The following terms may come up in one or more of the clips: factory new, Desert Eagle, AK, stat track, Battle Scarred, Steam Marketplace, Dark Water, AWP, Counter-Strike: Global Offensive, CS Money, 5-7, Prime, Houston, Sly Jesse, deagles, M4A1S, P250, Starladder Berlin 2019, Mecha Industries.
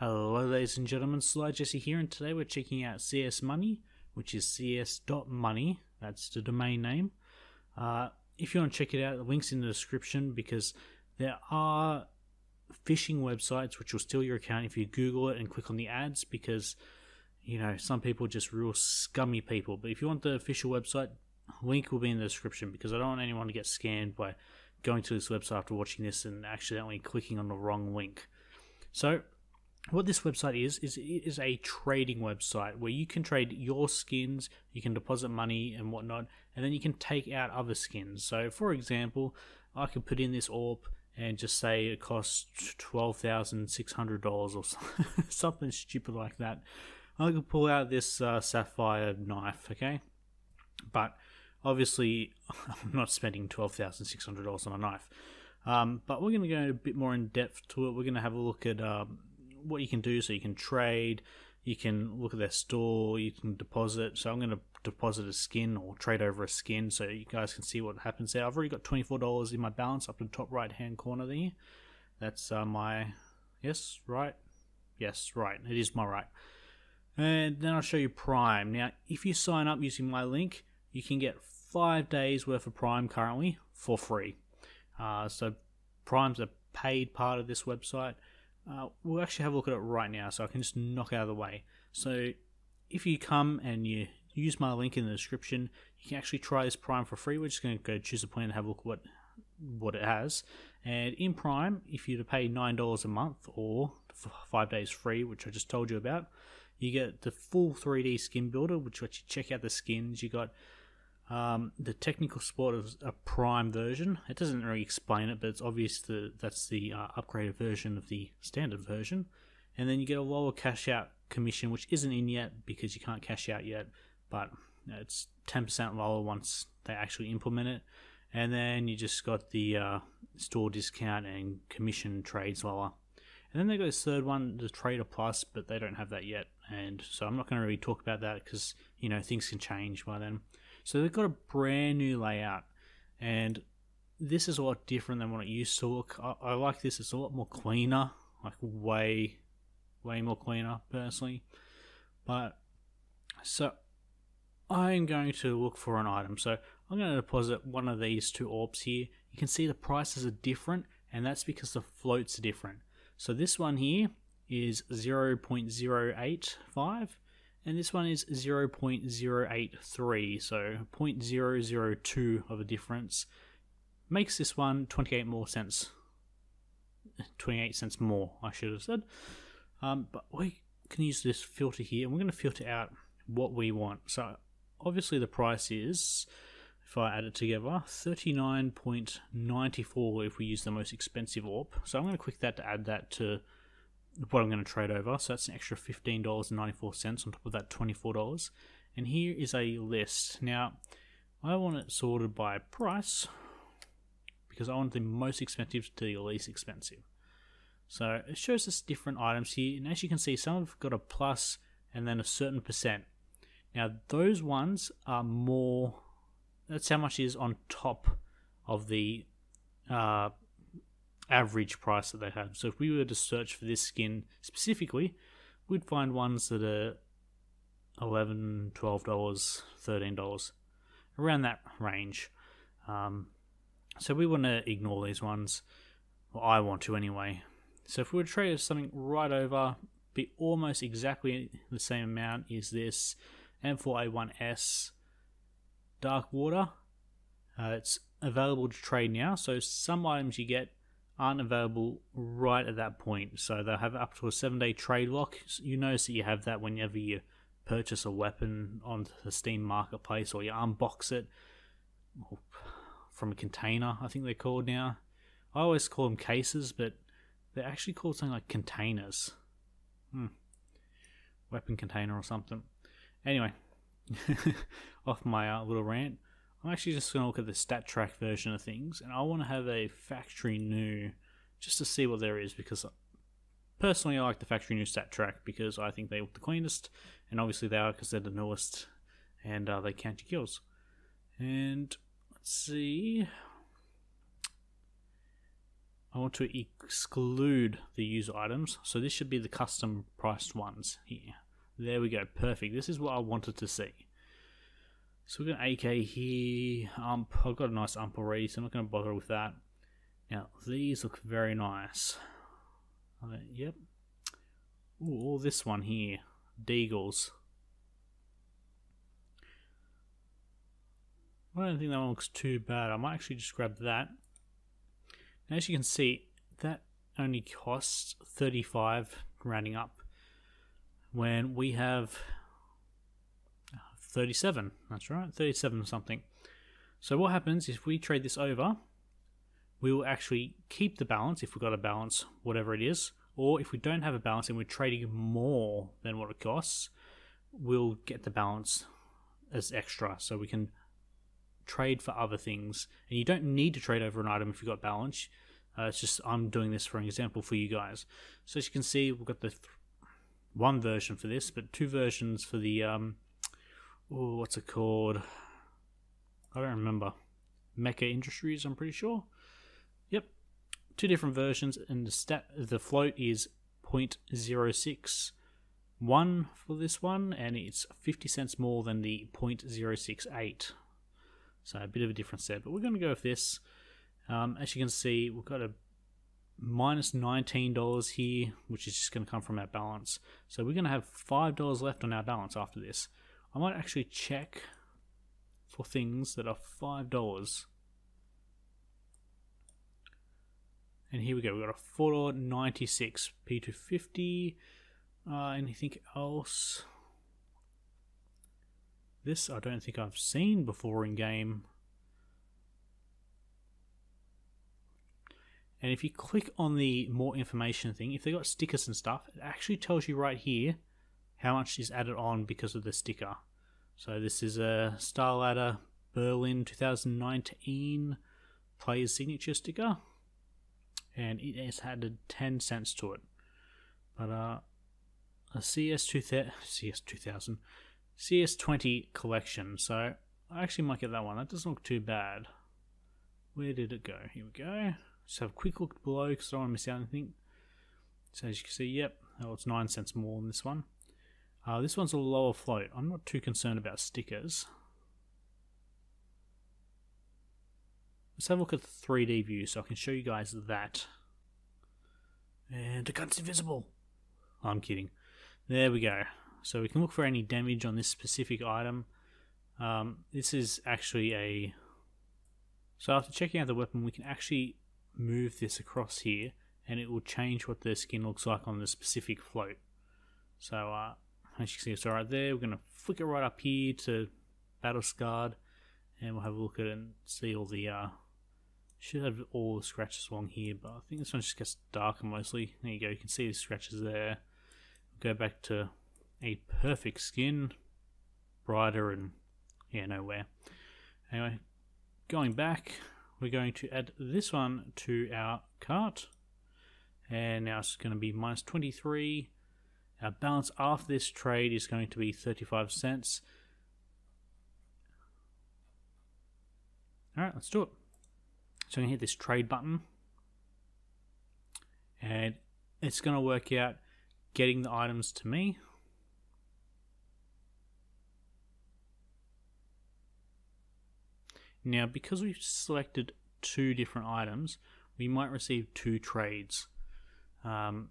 Hello ladies and gentlemen, Sly Jesse here, and today we're checking out CS Money, which is cs.money, that's the domain name. If you want to check it out, the link's in the description, because there are phishing websites which will steal your account if you Google it and click on the ads, because you know some people are just real scummy people. But if you want the official website, link will be in the description, because I don't want anyone to get scammed by going to this website after watching this and accidentally clicking on the wrong link. So what this website is it is a trading website where you can trade your skins, you can deposit money and whatnot, and then you can take out other skins. So for example, I could put in this AWP and just say it costs $12,600 or something stupid like that. I could pull out this sapphire knife, okay? But obviously I'm not spending $12,600 on a knife. But we're going to go a bit more in depth to it. We're going to have a look at what you can do. So you can trade, you can look at their store, you can deposit. So I'm going to deposit a skin or trade over a skin so you guys can see what happens there. I've already got $24 in my balance up in the top right hand corner there. That's my, yes, right, yes, right, it is my right. And then I'll show you Prime. Now if you sign up using my link, you can get 5 days worth of Prime currently for free. So Prime's a paid part of this website. We'll actually have a look at it right now, so I can just knock out of the way. So if you come and you use my link in the description, you can actually try this Prime for free. We're just going to go choose a plan and have a look what it has. And in Prime, if you were to pay $9 a month or 5 days free, which I just told you about, you get the full 3D skin builder, which lets you check out the skins. You got the technical support is a Prime version. It doesn't really explain it, but it's obvious that that's the upgraded version of the standard version. And then you get a lower cash out commission, which isn't in yet because you can't cash out yet, but it's 10% lower once they actually implement it. And then you just got the store discount and commission trades lower. And then they got this third one, the Trader Plus, but they don't have that yet, and so I'm not going to really talk about that because you know things can change by then. So they've got a brand new layout, and this is a lot different than what it used to look. I like this. It's a lot more cleaner, like way more cleaner personally. But so I'm going to look for an item. So I'm going to deposit one of these two AWPs here. You can see the prices are different, and that's because the floats are different. So this one here is 0.085 and this one is 0.083, so 0.002 of a difference makes this one 28 cents more, I should have said. But we can use this filter here, and we're going to filter out what we want. So obviously the price is, if I add it together, 39.94 if we use the most expensive AWP. So I'm going to click that to add that to what I'm going to trade over. So that's an extra $15.94 on top of that $24. And here is a list. Now, I want it sorted by price because I want the most expensive to the least expensive. So it shows us different items here. And as you can see, some have got a plus and then a certain percent. Now, those ones are more... that's how much is on top of the average price that they have. So if we were to search for this skin specifically, we'd find ones that are $11, $12, $13, around that range. So we want to ignore these ones. Well, I want to anyway. So if we were to trade something right over, be almost exactly the same amount, is this M4A1S. Dark Water. It's available to trade now, so some items you get aren't available right at that point, so they'll have up to a 7-day trade lock. You notice that you have that whenever you purchase a weapon on the Steam Marketplace, or you unbox it from a container, I think they're called now. I always call them cases, but they're actually called something like containers. Weapon container or something. Anyway, off my little rant, I'm actually just going to look at the stat track version of things, and I want to have a factory new just to see what there is, because personally I like the factory new stat track because I think they look the cleanest, and obviously they are because they're the newest, and they count your kills. And let's see, I want to exclude the user items, so this should be the custom priced ones here. There we go, perfect. This is what I wanted to see. So we've got an AK here, I've got a nice ump already, so I'm not going to bother with that. Now these look very nice. Yep. Ooh, all this one here, deagles. I don't think that one looks too bad. I might actually just grab that. And as you can see, that only costs 35 rounding up when we have 37. That's right, 37 or something. So what happens if we trade this over, we will actually keep the balance if we've got a balance, whatever it is, or if we don't have a balance and we're trading more than what it costs, we'll get the balance as extra so we can trade for other things. And you don't need to trade over an item if you've got balance. It's just I'm doing this for an example for you guys. So as you can see, we've got the one version for this, but two versions for the oh, what's it called? I don't remember. Mecha Industries, I'm pretty sure. Yep, two different versions, and the float is 0.06. One for this one, and it's 50 cents more than the 0.068. So a bit of a difference there, but we're going to go with this. As you can see, we've got a minus $19 here, which is just going to come from our balance. So we're going to have $5 left on our balance after this. I might actually check for things that are $5. And here we go. We've got a $4.96 P250. Anything else? This I don't think I've seen before in game. And if you click on the more information thing, if they've got stickers and stuff, it actually tells you right here how much is added on because of the sticker. So this is a Starladder Berlin 2019 player's signature sticker, and it has added 10 cents to it. But a CS20 collection, so I actually might get that one. That doesn't look too bad. Where did it go? Here we go. Just have a quick look below because I don't want to miss out on anything. So as you can see, yep, oh, it's 9 cents more than this one. This one's a lower float. I'm not too concerned about stickers. Let's have a look at the 3D view so I can show you guys that. And the gun's invisible. I'm kidding. There we go. So we can look for any damage on this specific item. This is actually a... So after checking out the weapon, we can actually move this across here and it will change what the skin looks like on the specific float. So as you can see, it's right there. We're going to flick it right up here to Battle Scarred and we'll have a look at it and see all the... should have all the scratches along here, but I think this one just gets darker mostly. There you go, you can see the scratches there. We'll go back to a perfect skin, brighter and yeah, nowhere. Anyway, going back, we're going to add this one to our cart, and now it's going to be minus 23. Our balance after this trade is going to be 35 cents. All right, let's do it. So I'm going to hit this trade button, and it's going to work out getting the items to me. Now, because we've selected two different items, we might receive two trades. When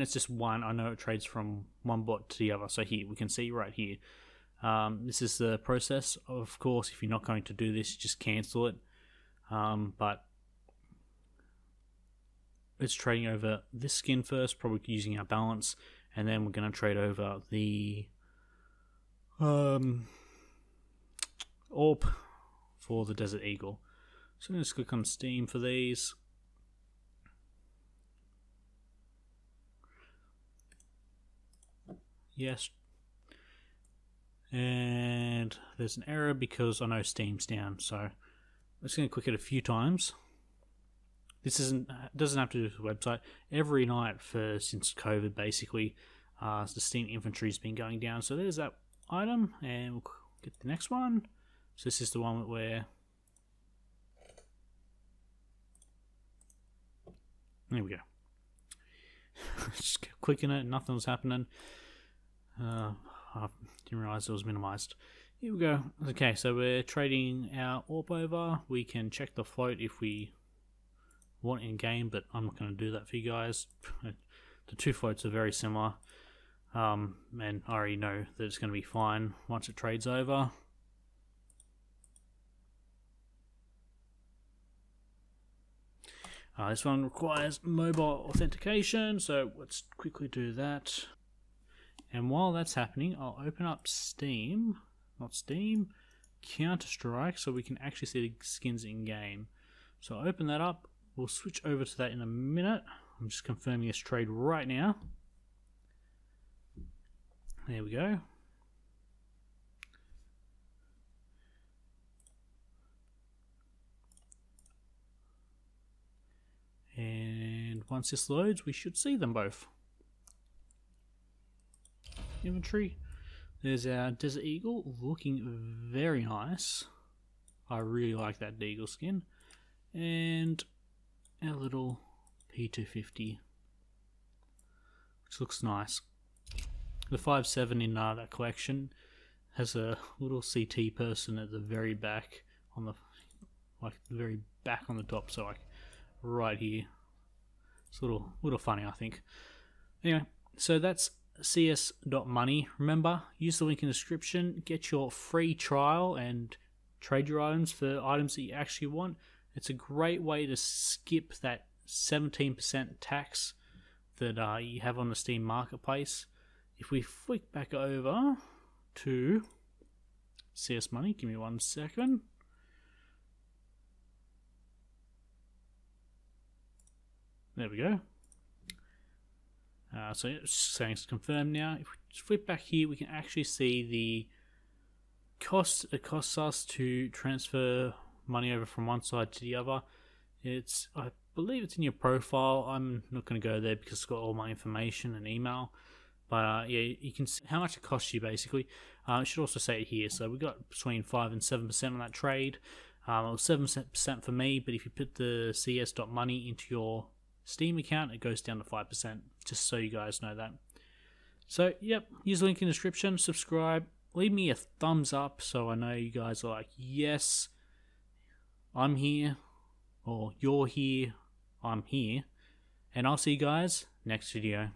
it's just one, I know it trades from one bot to the other. So here, we can see right here. This is the process. Of course, if you're not going to do this, just cancel it. But it's trading over this skin first, probably using our balance, and then we're going to trade over the... AWP for the Desert Eagle. So I'm going to click on Steam for these. Yes. And there's an error because I know Steam's down, so I'm just going to click it a few times. This doesn't have to do with the website. Every night since COVID, basically, the Steam inventory's been going down. So there's that item, and we'll get the next one. So this is the one where There we go. Just clicking it, nothing was happening. I didn't realize it was minimized. Here we go. Okay, so we're trading our AWP over. We can check the float if we want in game, but I'm not going to do that for you guys. The two floats are very similar, and I already know that it's going to be fine once it trades over. This one requires mobile authentication, so let's quickly do that. And while that's happening, I'll open up Steam, not Steam, Counter-Strike, so we can actually see the skins in game. So I'll open that up. We'll switch over to that in a minute. I'm just confirming this trade right now. There we go. And once this loads, we should see them both. Inventory. There's our Desert Eagle, looking very nice. I really like that deagle skin. And our little P250, which looks nice. The 5-7 in that collection has a little CT person at the very back on the, like, very back on the top, so like right here. It's a little funny, I think. Anyway, so that's cs.money. Remember, use the link in the description, get your free trial and trade your items for items that you actually want. It's a great way to skip that 17% tax that you have on the Steam Marketplace. If we flick back over to CS Money, give me 1 second. There we go. So it's saying it's confirmed now. If we flip back here, we can actually see the cost it costs us to transfer money over from one side to the other. It's, I believe it's in your profile. I'm not going to go there because it's got all my information and email. But yeah, you can see how much it costs you basically. It should also say it here. So we got between 5 and 7% on that trade. It was 7% for me, but if you put the cs.money into your Steam account, it goes down to 5%, just so you guys know that. So yep, use the link in the description, subscribe, leave me a thumbs up so I know you guys are like, yes, I'm here, or you're here, I'm here, and I'll see you guys next video.